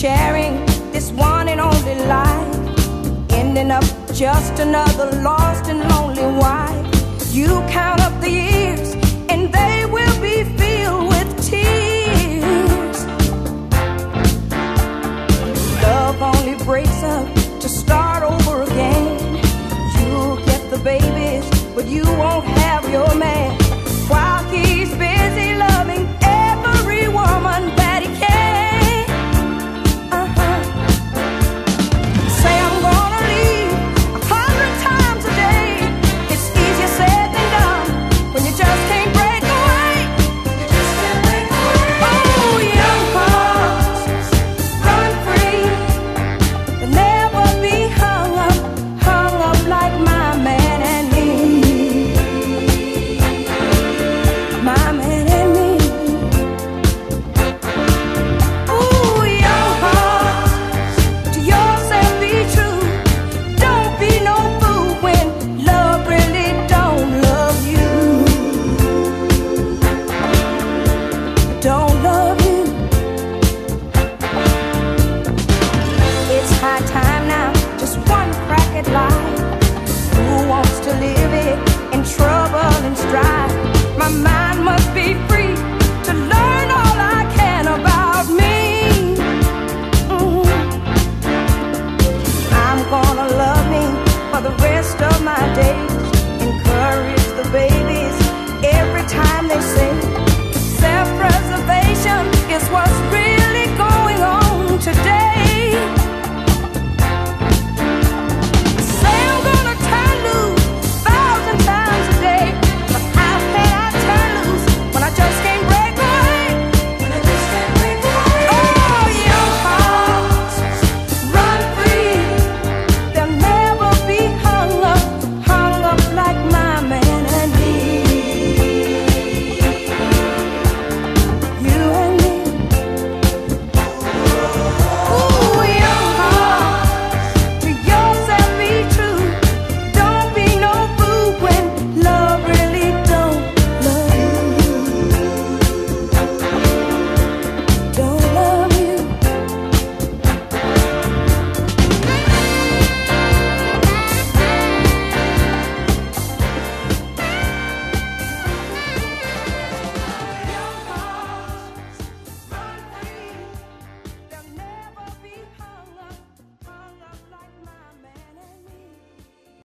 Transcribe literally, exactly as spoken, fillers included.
sharing this one and only life, ending up just another lost and lonely wife. You count up the years and they will be filled with tears. Love only breaks up